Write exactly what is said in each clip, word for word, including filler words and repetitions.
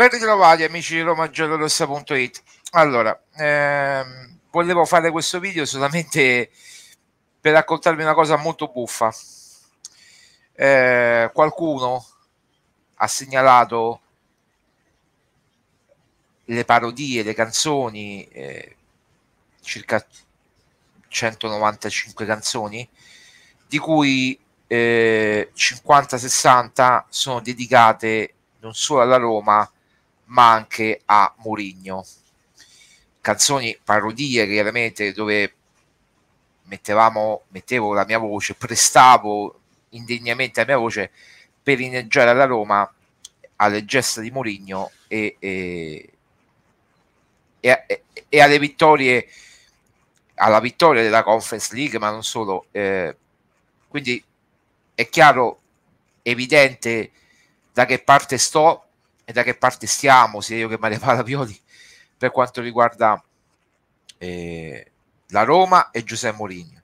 Ben ritrovati amici di Roma Giallorossa punto it. Allora, ehm, volevo fare questo video solamente per raccontarvi una cosa molto buffa. Eh, qualcuno ha segnalato le parodie, le canzoni, eh, circa centonovantacinque canzoni, di cui eh, cinquanta sessanta sono dedicate non solo alla Roma ma anche a Mourinho. Canzoni, parodie chiaramente, dove mettevamo, mettevo la mia voce, prestavo indegnamente la mia voce per inneggiare alla Roma, alle gesta di Mourinho e, e, e, e alle vittorie, alla vittoria della Conference League, ma non solo. Eh, quindi è chiaro, evidente da che parte sto e da che parte stiamo, sia io che Maria Paola Violi, per quanto riguarda eh, la Roma e José Mourinho.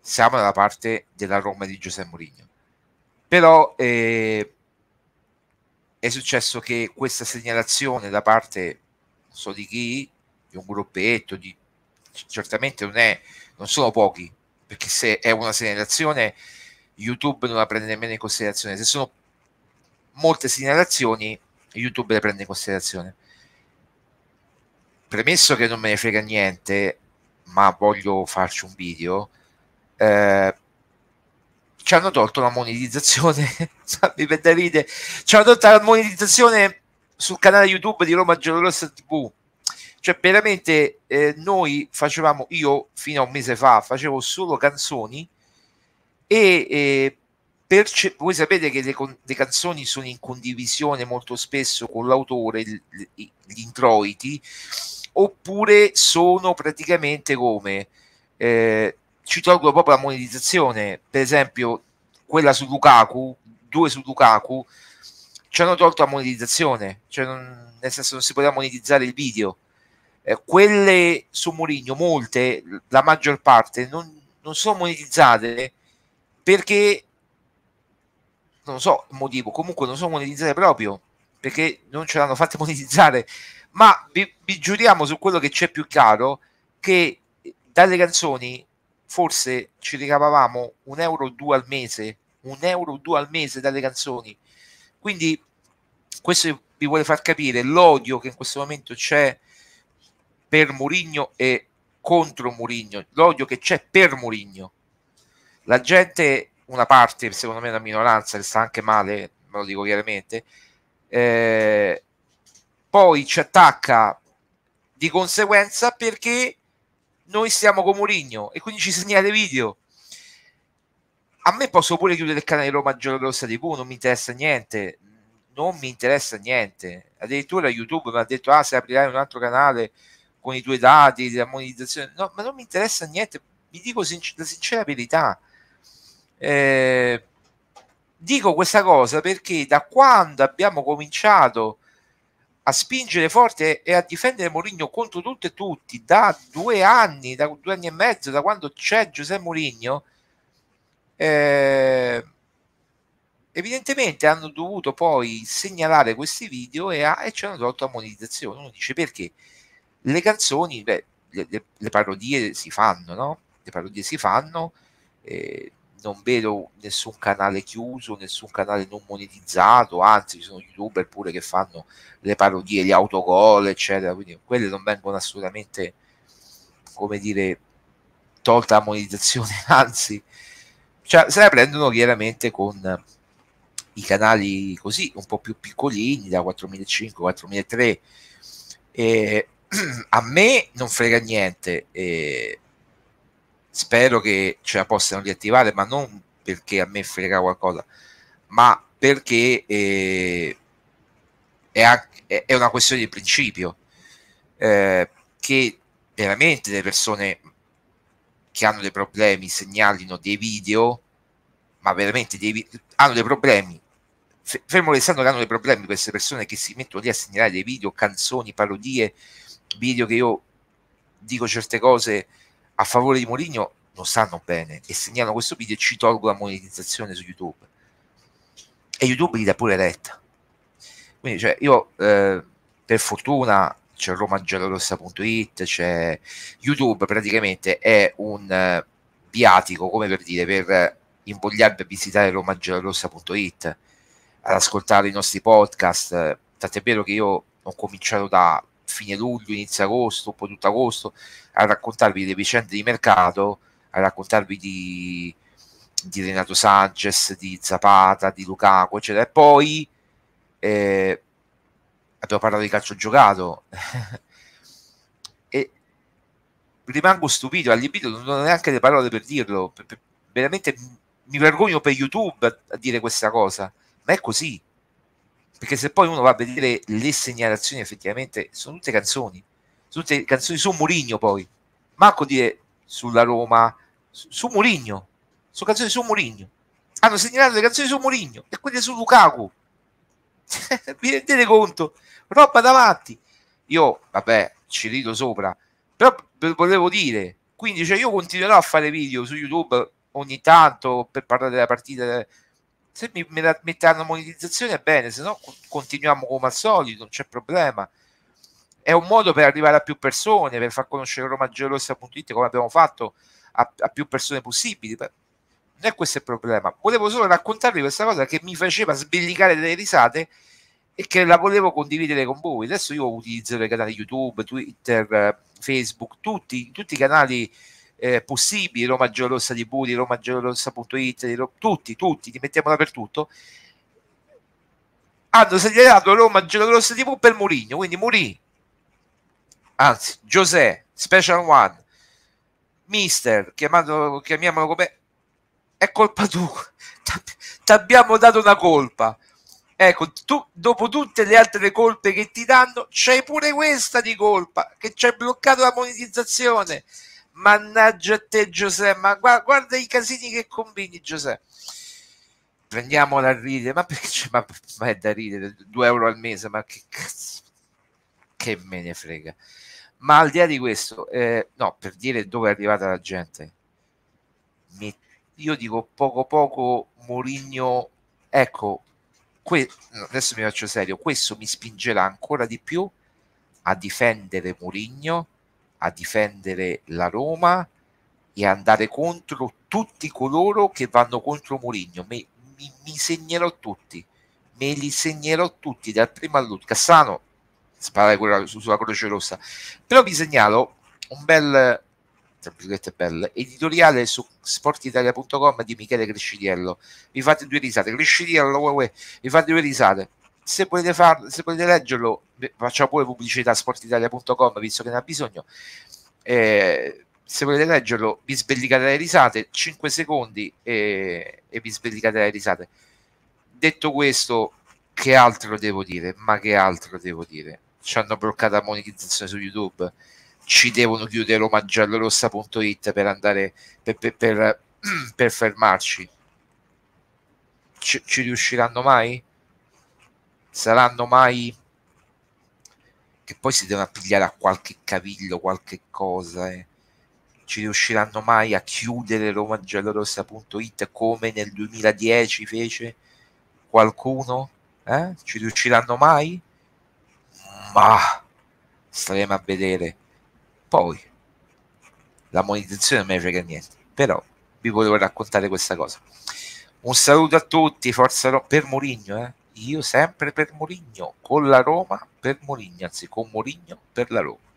Siamo dalla parte della Roma di José Mourinho. Però eh, è successo che questa segnalazione da parte, non so di chi, di un gruppetto, di, certamente non, è, non sono pochi, perché se è una segnalazione YouTube non la prende nemmeno in considerazione, se sono molte segnalazioni YouTube le prende in considerazione. Premesso che non me ne frega niente, ma voglio farci un video, eh, ci hanno tolto la monetizzazione mi per da ride, ci hanno tolto la monetizzazione sul canale YouTube di Roma Giallorossa tivù. Cioè veramente eh, noi facevamo, io fino a un mese fa facevo solo canzoni e eh, voi sapete che le, le canzoni sono in condivisione molto spesso con l'autore, gli introiti, oppure sono praticamente come eh, ci tolgono proprio la monetizzazione. Per esempio quella su Lukaku, due su Lukaku, ci hanno tolto la monetizzazione, cioè non, nel senso non si poteva monetizzare il video. Eh, quelle su Mourinho, molte, la maggior parte non, non sono monetizzate perché non so il motivo, comunque non sono monetizzate proprio perché non ce l'hanno fatte monetizzare. Ma vi, vi giuriamo su quello che c'è più chiaro, che dalle canzoni forse ci ricavavamo un euro o due al mese, un euro o due al mese dalle canzoni. Quindi questo vi vuole far capire l'odio che in questo momento c'è per Mourinho e contro Mourinho, l'odio che c'è per Mourinho. La gente, una parte, secondo me la minoranza, che sta anche male, me lo dico chiaramente, eh, poi ci attacca di conseguenza perché noi stiamo con Mourinho e quindi ci segnala video. A me posso pure chiudere il canale Roma Giallorossa tivù, non mi interessa niente, non mi interessa niente. Addirittura YouTube mi ha detto, ah, se aprirai un altro canale con i tuoi dati, la monetizzazione, no, ma non mi interessa niente, vi dico sincer- la sincera verità. Eh, dico questa cosa perché da quando abbiamo cominciato a spingere forte e a difendere Mourinho contro tutto e tutti, da due anni, da due anni e mezzo, da quando c'è José Mourinho, eh, evidentemente hanno dovuto poi segnalare questi video e, a, e ci hanno tolto la monetizzazione. Uno dice perché? Le canzoni, beh, le, le, le parodie si fanno, no? Le parodie si fanno, eh, non vedo nessun canale chiuso, nessun canale non monetizzato, anzi ci sono youtuber pure che fanno le parodie, gli autogol eccetera, quindi quelle non vengono assolutamente, come dire, tolta la monetizzazione, anzi cioè, se la prendono chiaramente con i canali così un po' più piccolini, da quattromilacinquecento a quattromilatre. E a me non frega niente, e spero che ce la possano riattivare, ma non perché a me frega qualcosa, ma perché eh, è, anche, è una questione di principio, eh, che veramente le persone che hanno dei problemi segnalino dei video, ma veramente dei, hanno dei problemi, fermo restando che hanno dei problemi queste persone che si mettono lì a segnalare dei video, canzoni, parodie, video che io dico certe cose a favore di Mourinho, non stanno bene e segnalano questo video e ci tolgo la monetizzazione su YouTube, e YouTube gli dà pure retta. Quindi cioè, io eh, per fortuna c'è Roma Giallorossa punto it, c'è YouTube, praticamente è un eh, viatico, come per dire, per invogliarvi a visitare Roma Giallorossa punto it, ad ascoltare i nostri podcast. Tant'è vero che io ho cominciato da fine luglio, inizio agosto, un po' tutto agosto, a raccontarvi delle vicende di mercato, a raccontarvi di, di Renato Sanchez, di Zapata, di Lukaku, eccetera. E poi eh, abbiamo parlato di calcio giocato e rimango stupito, allibito, non ho neanche le parole per dirlo, per, per, veramente mi vergogno per YouTube a, a dire questa cosa, ma è così. Perché se poi uno va a vedere le segnalazioni, effettivamente sono tutte canzoni, sono tutte canzoni su Mourinho, poi Marco dire sulla Roma, su, su Mourinho, sono canzoni su Mourinho, hanno segnalato le canzoni su Mourinho e quelle su Lukaku. Vi rendete conto? Roba davanti. Io vabbè, ci rido sopra, però volevo dire, quindi cioè, io continuerò a fare video su YouTube ogni tanto per parlare della partita. Se mi metteranno monetizzazione è bene, se no continuiamo come al solito, non c'è problema. È un modo per arrivare a più persone, per far conoscere Roma Giallorossa punto it, come abbiamo fatto, a, a più persone possibili. Non è questo il problema. Volevo solo raccontarvi questa cosa che mi faceva sbellicare delle risate e che la volevo condividere con voi. Adesso io utilizzo i canali YouTube, Twitter, Facebook, tutti, tutti i canali Eh, possibili, Roma Giallorossa di Buri, Roma Giallorossa punto it, tutti, tutti, li mettiamo dappertutto. Hanno segnalato Roma Giallorossa tivù per Mourinho, quindi Mourinho, anzi José, Special One, Mister, chiamato, chiamiamolo come, è colpa tua, ti abbiamo dato una colpa. Ecco, tu, dopo tutte le altre colpe che ti danno, c'hai pure questa di colpa, che ci hai bloccato la monetizzazione. Mannaggia te Giuseppe, ma guarda, guarda i casini che combini Giuseppe. Prendiamola a ridere, ma perché ma, ma è da ridere, due euro al mese, ma che cazzo, che me ne frega. Ma al di là di questo, eh, no, per dire dove è arrivata la gente, mi, io dico poco poco Mourinho, ecco, que, no, adesso mi faccio serio, questo mi spingerà ancora di più a difendere Mourinho, a difendere la Roma e andare contro tutti coloro che vanno contro Mourinho. Mi, mi, mi segnerò tutti, me li segnerò tutti dal primo all'ultimo. Cassano spara quella su, sulla Croce Rossa. Però vi segnalo un bel, tra virgolette, bel editoriale su sport italia punto com di Michele Crescidiello. Vi fate due risate, Crescidiello, uè, uè, vi fate due risate. Se volete, farlo, se volete leggerlo, facciamo pure pubblicità, sport italia punto com, visto che ne ha bisogno. Eh, se volete leggerlo, vi sbellicate le risate, cinque secondi e, e vi sbellicate le risate. Detto questo, che altro devo dire? Ma che altro devo dire? Ci hanno bloccato la monetizzazione su YouTube, ci devono chiudere Roma Giallorossa punto it per andare per, per, per, per fermarci. Ci, ci riusciranno mai? Saranno mai, che poi si devono appigliare a qualche cavillo, qualche cosa, eh. Ci riusciranno mai a chiudere Roma Giallorossa punto it come nel duemiladieci fece qualcuno? Eh? Ci riusciranno mai? Ma staremo a vedere. Poi la monetizzazione non me ne frega niente, però vi volevo raccontare questa cosa. Un saluto a tutti, forza Roma, per Mourinho, eh. Io sempre per Mourinho, con la Roma per Mourinho, anzi con Mourinho per la Roma.